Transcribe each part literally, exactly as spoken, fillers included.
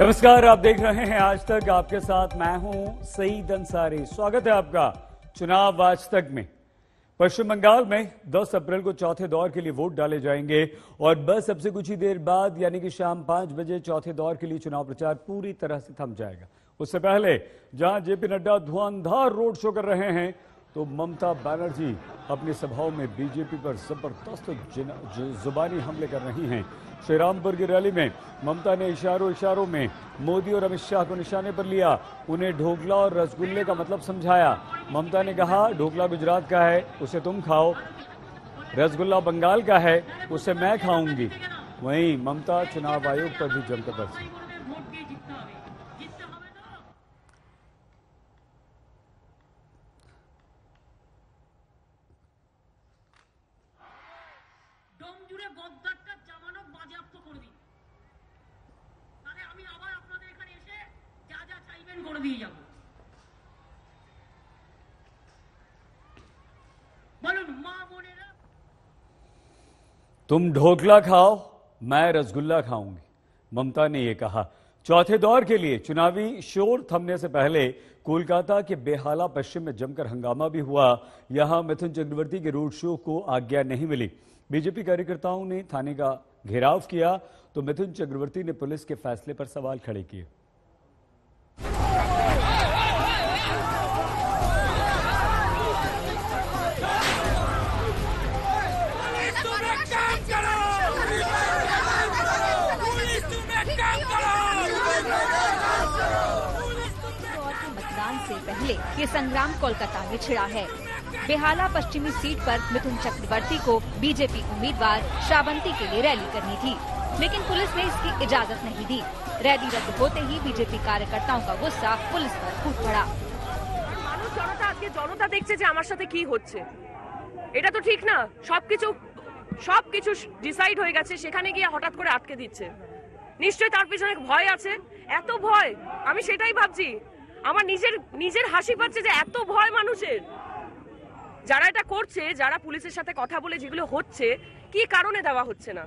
नमस्कार, आप देख रहे हैं आज तक। आपके साथ मैं हूं सईद अंसारी। स्वागत है आपका चुनाव आज तक में। पश्चिम बंगाल में दस अप्रैल को चौथे दौर के लिए वोट डाले जाएंगे और बस अब से कुछ ही देर बाद यानी कि शाम पांच बजे चौथे दौर के लिए चुनाव प्रचार पूरी तरह से थम जाएगा। उससे पहले जहां जेपी नड्डा धुआंधार रोड शो कर रहे हैं, तो ममता बनर्जी अपनी सभाओं में बीजेपी पर जबरदस्त जुबानी हमले कर रही हैं। श्रीरामपुर की रैली में ममता ने इशारों इशारों में मोदी और अमित शाह को निशाने पर लिया, उन्हें ढोकला और रसगुल्ले का मतलब समझाया। ममता ने कहा, ढोकला गुजरात का है, उसे तुम खाओ, रसगुल्ला बंगाल का है, उसे मैं खाऊंगी। वहीं ममता चुनाव आयोग पर भी जमकर बरसीं। तुम ढोकला खाओ, मैं रसगुल्ला खाऊंगी, ममता ने यह कहा। चौथे दौर के लिए चुनावी शोर थमने से पहले कोलकाता के बेहाला पश्चिम में जमकर हंगामा भी हुआ। यहां मिथुन चक्रवर्ती के रोड शो को आज्ञा नहीं मिली। बीजेपी कार्यकर्ताओं ने थाने का घेराव किया तो मिथुन चक्रवर्ती ने पुलिस के फैसले पर सवाल खड़े किए। पहले ये संग्राम कोलकाता में छिड़ा है। बेहाला पश्चिमी सीट पर मिथुन चक्रवर्ती को बीजेपी उम्मीदवार श्रावंती के लिए रैली करनी थी, लेकिन पुलिस ने इसकी इजाजत नहीं दी। रैली रद्द होते ही बीजेपी कार्यकर्ताओं का गुस्सा पुलिस पर फूट पड़ा। मानव जनता आज के जनता देखते हैं हमारे साथ क्या हो रहा है। ये तो ठीक ना, सब कुछ सब कुछ डिसाइड हो गया है, সেখানে গিয়ে হঠাৎ করে আটকে দিচ্ছে। নিশ্চয়ই তার পিছনে এক ভয় আছে। এত ভয়, আমি সেটাই ভাবছি। আমার নিজের নিজের হাসি পাচ্ছে যে এত ভয় মানুষের। যারা এটা করছে, যারা পুলিশের সাথে কথা বলে যেগুলো হচ্ছে, কি কারণে দেওয়া হচ্ছে না,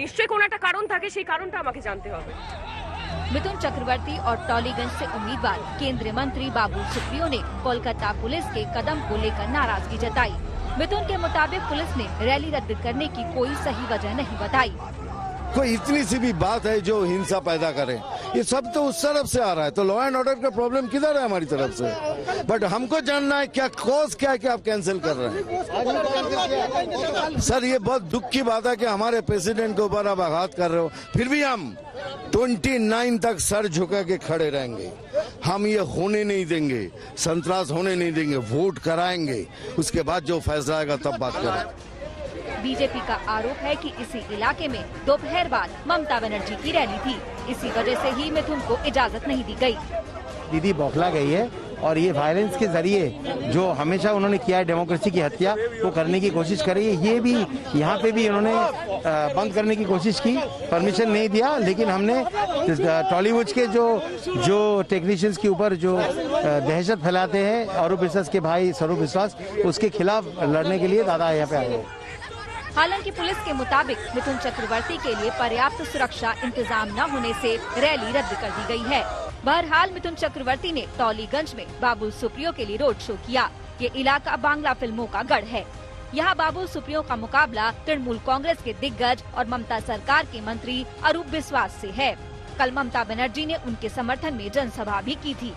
নিশ্চয়ই কোনো একটা কারণ থাকে, সেই কারণটা আমাকে জানতে হবে। मिथुन चक्रवर्ती और टॉलीगंज से उम्मीदवार केंद्रीय मंत्री बाबू सुप्रियो ने कोलकाता पुलिस के कदम को लेकर नाराजगी जताई। मिथुन के मुताबिक पुलिस ने रैली रद्द करने की कोई सही वजह नहीं बताई। कोई इतनी सी भी बात है जो हिंसा पैदा करे, ये सब तो उस तरफ से आ रहा है। तो लॉ एंड ऑर्डर का प्रॉब्लम किधर है हमारी तरफ से? बट हमको जानना है क्या कॉज क्या है कि आप कैंसिल कर रहे हैं। सर, ये बहुत दुख की बात है कि हमारे प्रेसिडेंट के ऊपर आप आघात कर रहे हो। फिर भी हम उनतीस तक सर झुका के खड़े रहेंगे। हम ये होने नहीं देंगे, संतरास होने नहीं देंगे। वोट कराएंगे, उसके बाद जो फैसला आएगा तब बात करेंगे। बीजेपी का आरोप है कि इसी इलाके में दोपहर बाद ममता बनर्जी की रैली थी, इसी वजह से ही मिथुन को इजाजत नहीं दी गई। दीदी बौखला गई है और ये वायलेंस के जरिए जो हमेशा उन्होंने किया है, डेमोक्रेसी की हत्या, वो करने की कोशिश कर रही है। ये भी यहाँ पे भी उन्होंने बंद करने की कोशिश की, परमिशन नहीं दिया, लेकिन हमने टॉलीवुड के जो जो टेक्नीशियंस के ऊपर जो दहशत फैलाते हैं, अरूप विश्वास के भाई सरूप विश्वास, उसके खिलाफ लड़ने के लिए दादा यहाँ पे आए। हालांकि पुलिस के मुताबिक मिथुन चक्रवर्ती के लिए पर्याप्त सुरक्षा इंतजाम न होने से रैली रद्द कर दी गई है। बहरहाल मिथुन चक्रवर्ती ने टॉलीगंज में बाबू सुप्रियो के लिए रोड शो किया। ये इलाका बांग्ला फिल्मों का गढ़ है। यहाँ बाबू सुप्रियो का मुकाबला तृणमूल कांग्रेस के दिग्गज और ममता सरकार के मंत्री अरूप विश्वास से है। कल ममता बनर्जी ने उनके समर्थन में जनसभा भी की थी।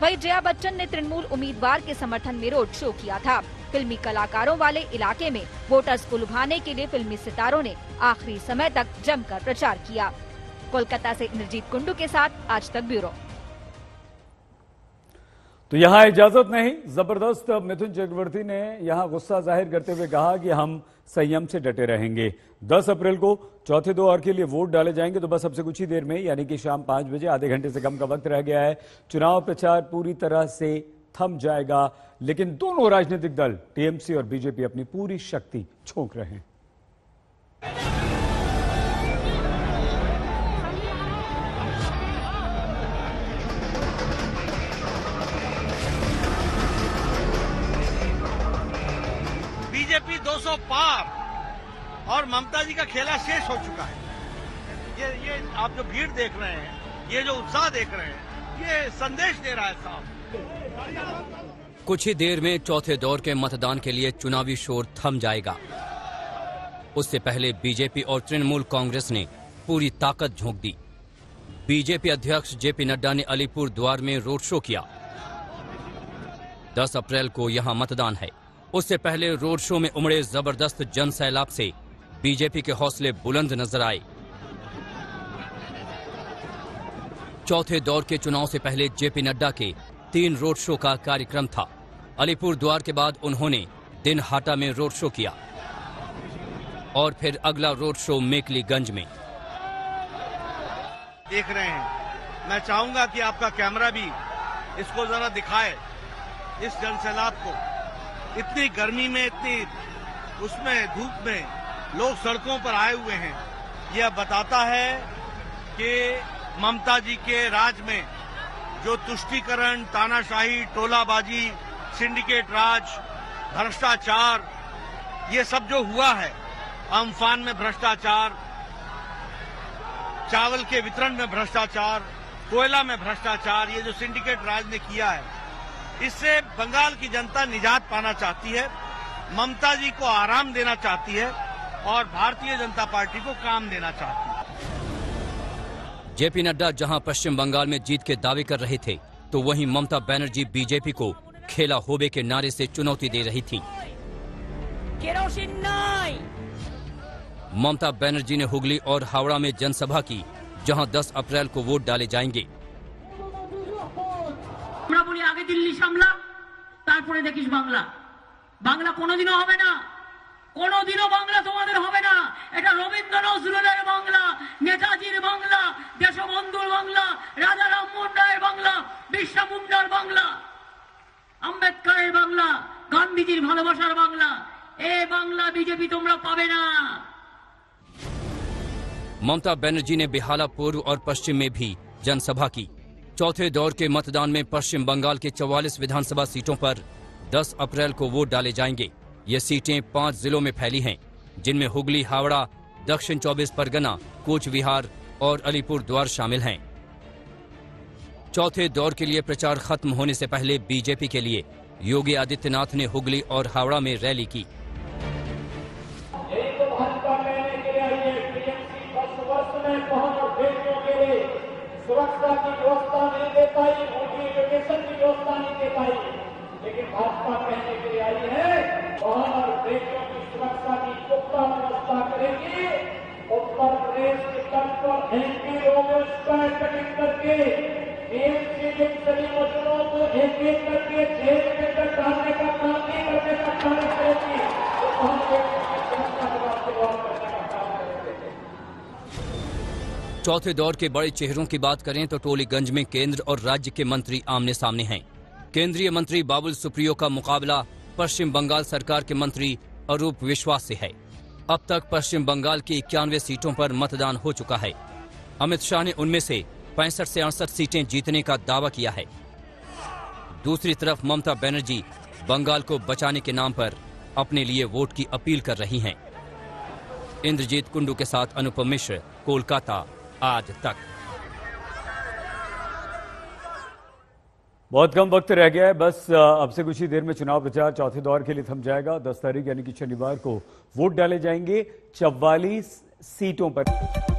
वहीं जया बच्चन ने तृणमूल उम्मीदवार के समर्थन में रोड शो किया था। फिल्मी कलाकारों वाले इलाके में वोटर्स को लुभाने के लिए फिल्मी सितारों ने आखिरी समय तक जमकर प्रचार किया। कोलकाता से इंद्रजीत कुंडू के साथ आज तक ब्यूरो। तो यहाँ इजाजत नहीं, जबरदस्त मिथुन चक्रवर्ती ने यहाँ गुस्सा जाहिर करते हुए कहा कि हम संयम से डटे रहेंगे। दस अप्रैल को चौथे दौर के लिए वोट डाले जाएंगे, तो बस अब से कुछ ही देर में यानी कि शाम पांच बजे, आधे घंटे से कम का वक्त रह गया है, चुनाव प्रचार पूरी तरह से थम जाएगा। लेकिन दोनों राजनीतिक दल टीएमसी और बीजेपी अपनी पूरी शक्ति झोंक रहे हैं। सौ पार और ममता जी का खेला शेष हो चुका है। ये ये आप जो भीड़ देख रहे हैं, ये जो उत्साह देख रहे हैं, ये संदेश दे रहा है साहब। कुछ ही देर में चौथे दौर के मतदान के लिए चुनावी शोर थम जाएगा। उससे पहले बीजेपी और तृणमूल कांग्रेस ने पूरी ताकत झोंक दी। बीजेपी अध्यक्ष जेपी नड्डा ने अलीपुर द्वार में रोड शो किया। दस अप्रैल को यहां मतदान है। उससे पहले रोड शो में उमड़े जबरदस्त जन सैलाब से बीजेपी के हौसले बुलंद नजर आए। चौथे दौर के चुनाव से पहले जेपी नड्डा के तीन रोड शो का कार्यक्रम था। अलीपुर द्वार के बाद उन्होंने दिनहाटा में रोड शो किया और फिर अगला रोड शो मेकलीगंज में। देख रहे हैं, मैं चाहूंगा कि आपका कैमरा भी इसको जरा दिखाए, इस जनसैलाब को। इतनी गर्मी में, इतनी उसमें धूप में लोग सड़कों पर आए हुए हैं। यह बताता है कि ममता जी के राज में जो तुष्टीकरण, तानाशाही, टोलाबाजी, सिंडिकेट राज, भ्रष्टाचार, ये सब जो हुआ है, अम्फान में भ्रष्टाचार, चावल के वितरण में भ्रष्टाचार, कोयला में भ्रष्टाचार, ये जो सिंडिकेट राज ने किया है, इससे बंगाल की जनता निजात पाना चाहती है, ममता जी को आराम देना चाहती है और भारतीय जनता पार्टी को काम देना चाहती है। जेपी नड्डा जहां पश्चिम बंगाल में जीत के दावे कर रहे थे, तो वहीं ममता बनर्जी बीजेपी को खेला होबे के नारे से चुनौती दे रही थी। ममता बनर्जी ने हुगली और हावड़ा में जनसभा की, जहां दस अप्रैल को वोट डाले जाएंगे। आगे दिल्ली सामला, তারপরে দেখিস বাংলা। বাংলা কোনোদিনও হবে না, কোনোদিনও বাংলা তোমাদের হবে না। এটা রবীন্দ্র নজরুলের বাংলা, নেতাজির বাংলা, দেশবন্ধুর বাংলা, রাজা রামমোহন রায়ের বাংলা, বিরসা মুন্ডার বাংলা, আম্বেদকরের বাংলা, গান্ধীজির ভালোবাসার বাংলা। এই বাংলা বিজেপি তোমরা পাবে না। ममता बनर्जी ने बेहाला पूर्व और पश्चिम में भी जनसभा की। चौथे दौर के मतदान में पश्चिम बंगाल के चौवालीस विधानसभा सीटों पर दस अप्रैल को वोट डाले जाएंगे। ये सीटें पांच जिलों में फैली हैं, जिनमें हुगली, हावड़ा, दक्षिण चौबीस परगना, कोचबिहार और अलीपुर द्वार शामिल हैं। चौथे दौर के लिए प्रचार खत्म होने से पहले बीजेपी के लिए योगी आदित्यनाथ ने हुगली और हावड़ा में रैली की। सुरक्षा की व्यवस्था नहीं दे पाई, उनकी एजुकेशन की व्यवस्था नहीं दे पाई, लेकिन भाजपा कहने के लिए आई है और बेटियों की सुरक्षा की पुख्ता व्यवस्था करेगी। उत्तर प्रदेश के तट पर एमपी लोगों स्क्वायर कटिंग करके सभी मजदूरों को एक एक करके जेल के अंदर डालने का काम नहीं करने का कार्य करेगी। चौथे दौर के बड़े चेहरों की बात करें तो टोलीगंज में केंद्र और राज्य के मंत्री आमने सामने हैं। केंद्रीय मंत्री बाबू सुप्रियो का मुकाबला पश्चिम बंगाल सरकार के मंत्री अरूप विश्वास से है। अब तक पश्चिम बंगाल की इक्यानवे सीटों पर मतदान हो चुका है। अमित शाह ने उनमें से पैंसठ से अड़सठ सीटें जीतने का दावा किया है। दूसरी तरफ ममता बनर्जी बंगाल को बचाने के नाम पर अपने लिए वोट की अपील कर रही हैं। इंद्रजीत कुंडू के साथ अनुपम मिश्र, कोलकाता, आज तक। बहुत कम वक्त रह गया है, बस अब से कुछ ही देर में चुनाव प्रचार चौथे दौर के लिए थम जाएगा। दस तारीख यानी कि शनिवार को वोट डाले जाएंगे चौवालीस सीटों पर।